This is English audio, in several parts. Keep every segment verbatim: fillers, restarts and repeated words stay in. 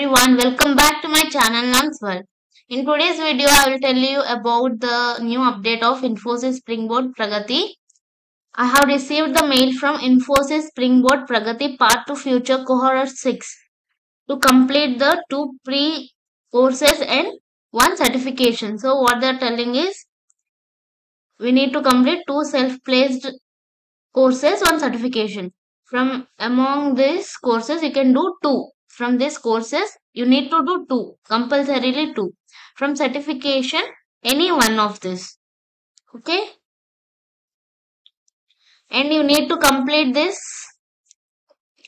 Everyone, welcome back to my channel Nam's World. In today's video, I will tell you about the new update of Infosys Springboard Pragati. I have received the mail from Infosys Springboard Pragati Part two Future Cohort six to complete the two pre courses and one certification. So what they are telling is we need to complete two self-placed courses, one certification. From among these courses, you can do two. From these courses, you need to do two, compulsorily two. From certification, any one of this. Okay? And you need to complete this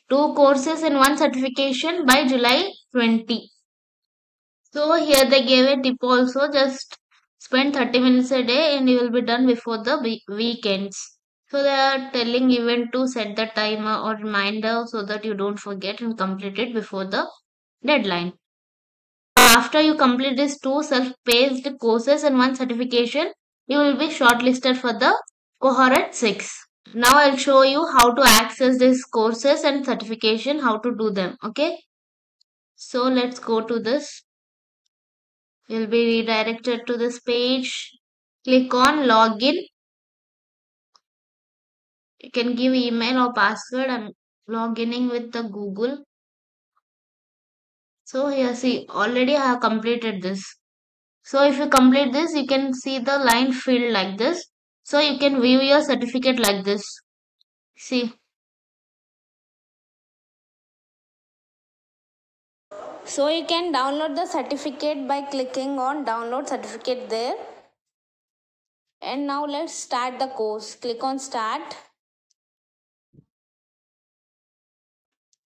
two courses in one certification by July twentieth. So here they gave a tip also, just spend thirty minutes a day and you will be done before the weekends. So they are telling even to set the timer or reminder so that you don't forget and complete it before the deadline. After you complete these two self-paced courses and one certification, you will be shortlisted for the cohort six. Now I will show you how to access these courses and certification, how to do them. Okay. So let's go to this. You will be redirected to this page. Click on login. You can give email or password. I'm logging with the Google. So here see, already I have completed this. So if you complete this, you can see the line filled like this. So you can view your certificate like this. See. So you can download the certificate by clicking on download certificate there. And now let's start the course. Click on start.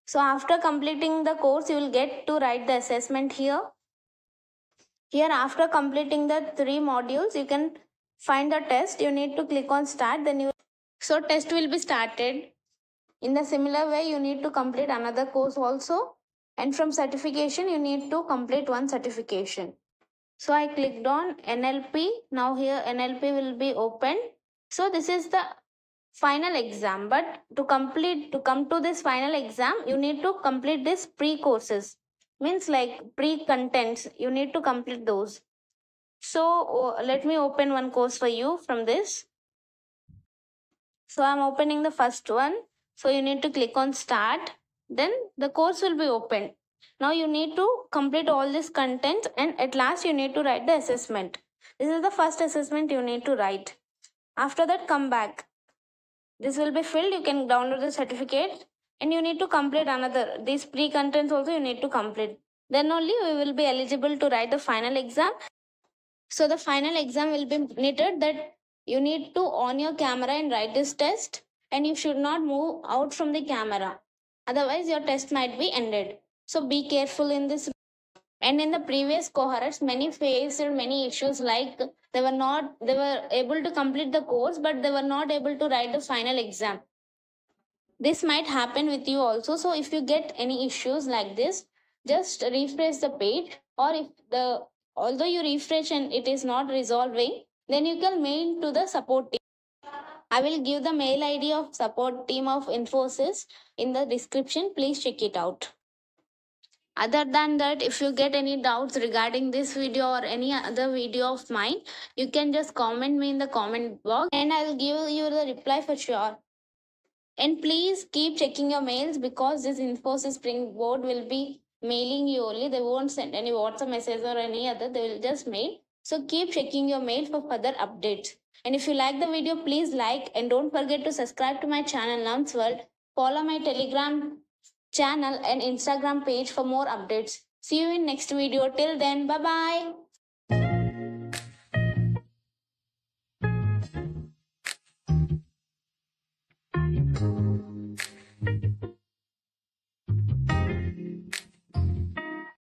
So after completing the course, you will get to write the assessment here. Here after completing the three modules, you can find the test. You need to click on start. Then you. So test will be started. In the similar way, you need to complete another course also. And from certification, you need to complete one certification. So I clicked on N L P. Now here N L P will be open. So this is the final exam, but to complete to come to this final exam, you need to complete this pre-courses, means like pre-contents. You need to complete those. So let me open one course for you from this. So I'm opening the first one. So you need to click on start, then the course will be opened. Now you need to complete all this contents, and at last you need to write the assessment. This is the first assessment you need to write. After that, come back. This will be filled. You can download the certificate and you need to complete another. These pre-contents also you need to complete. Then only we will be eligible to write the final exam. So the final exam will be needed that you need to on your camera and write this test, and you should not move out from the camera. Otherwise your test might be ended. So be careful in this. And in the previous cohorts, many faced many issues like they were not, they were able to complete the course, but they were not able to write the final exam. This might happen with you also. So if you get any issues like this, just refresh the page, or if the, although you refresh and it is not resolving, then you can mail to the support team. I will give the mail I D of support team of Infosys in the description. Please check it out. Other than that, if you get any doubts regarding this video or any other video of mine, you can just comment me in the comment box and I will give you the reply for sure. And please keep checking your mails, because this Infosys Springboard will be mailing you only. They won't send any WhatsApp message or any other. They will just mail. So keep checking your mail for further updates. And if you like the video, please like, and don't forget to subscribe to my channel Nam's World. Follow my Telegram channel and Instagram page for more updates. See you in next video. Till then, bye bye.